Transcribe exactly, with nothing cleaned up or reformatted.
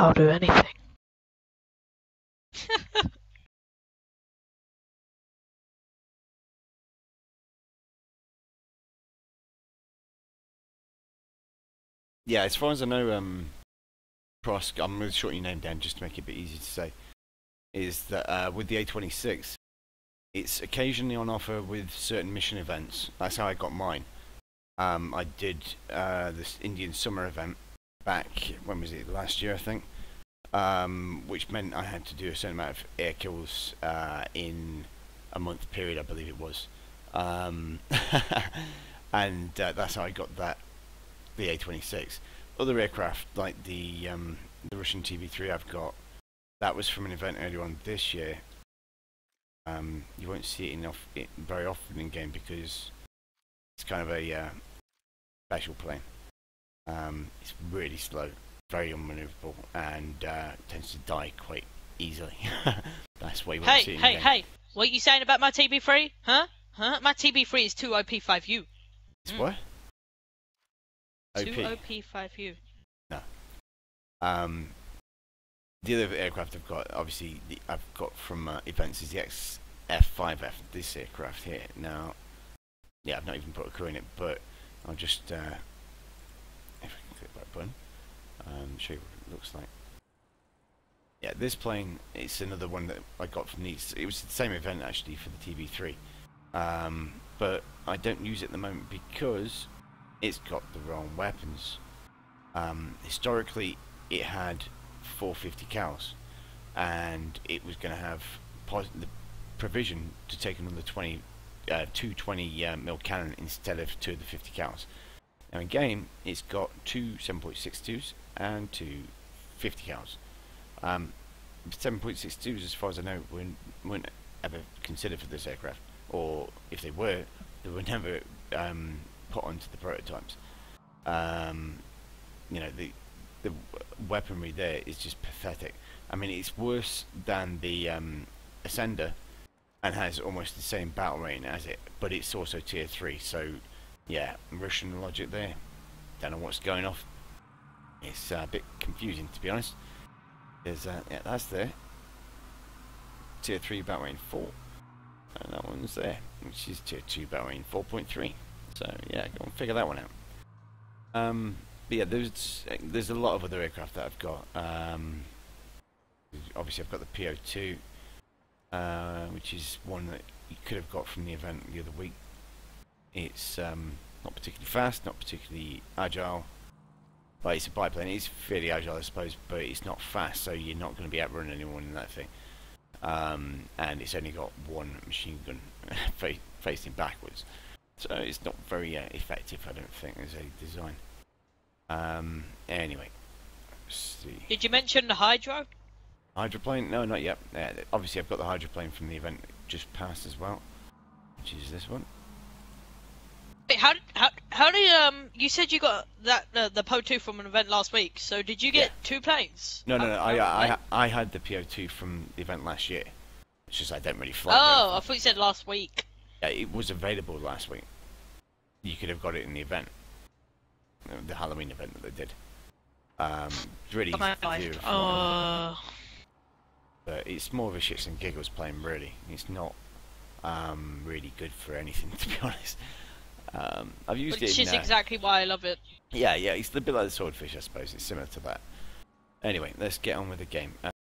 I'll do anything. Yeah, as far as I know, um, Prosk, I'm going to shorten your name down just to make it a bit easier to say, is that uh, with the A twenty-six, it's occasionally on offer with certain mission events. That's how I got mine. Um, I did uh, this Indian summer event back, when was it, last year I think, um, which meant I had to do a certain amount of air kills uh, in a month period, I believe it was. Um, and uh, that's how I got that, the A twenty-six. Other aircraft, like the, um, the Russian T B three I've got, that was from an event earlier on this year. Um, you won't see it, enough, it very often in game because it's kind of a uh, special plane. Um, it's really slow, very unmaneuverable, and uh, tends to die quite easily. That's why you won't hey, see it in Hey, hey, hey! What are you saying about my T B three? Huh? Huh? My T B three is two O P five U. It's mm. what? two O P five U. No. Um, the other aircraft I've got, obviously, the, I've got from uh, events is the X F five F, this aircraft here. Now, yeah, I've not even put a crew in it, but I'll just, uh, if I can click that button, um, show you what it looks like. Yeah, this plane, it's another one that I got from these. It was the same event, actually, for the T B three. Um, but I don't use it at the moment because it's got the wrong weapons. Um, historically, it had four fifty cals, and it was going to have pos the provision to take another twenty, uh, two twenty uh, mil cannon instead of two of the fifty cals. Now in game, it's got two seven point six twos and two fifty cals. Um, seven point six twos, as far as I know, weren't, weren't ever considered for this aircraft, or if they were, they were never um, put onto the prototypes. Um, you know, the the weaponry there is just pathetic. I mean, it's worse than the um, Ascender, and has almost the same battle rating as it, but it's also tier three. So, yeah, Russian logic there. Don't know what's going off. It's uh, a bit confusing, to be honest. There's uh, yeah, that's there. Tier three battle rating four, and that one's there, which is tier two battle rating four point three. So yeah, go and figure that one out. Um, but yeah, there's there's a lot of other aircraft that I've got. Um, obviously, I've got the P O two, uh, which is one that you could have got from the event the other week. It's um, not particularly fast, not particularly agile. Well, it's a biplane. It's fairly agile, I suppose, but it's not fast, so you're not going to be outrunning anyone in that thing. Um, and it's only got one machine gun facing backwards. So it's not very uh, effective, I don't think, as a design. Um, anyway, let's see. Did you mention the Hydro? Hydroplane? No, not yet. Uh, obviously, I've got the hydroplane from the event just passed as well, which is this one. Wait, how how how did um? You said you got that uh, the P O two from an event last week. So did you get yeah. two planes? No, no, no. I I, I I had the P O two from the event last year. It's just I don't really fly. Oh, I thought you said last week. Yeah, it was available last week. You could have got it in the event, the Halloween event that they did. Um, it's really easy to do. Uh... But it's more of a shits and giggles plane, really. It's not um, really good for anything, to be honest. Um, I've used Which it. Which is uh... exactly why I love it. Yeah, yeah, it's a bit like the Swordfish, I suppose. It's similar to that. Anyway, let's get on with the game. Uh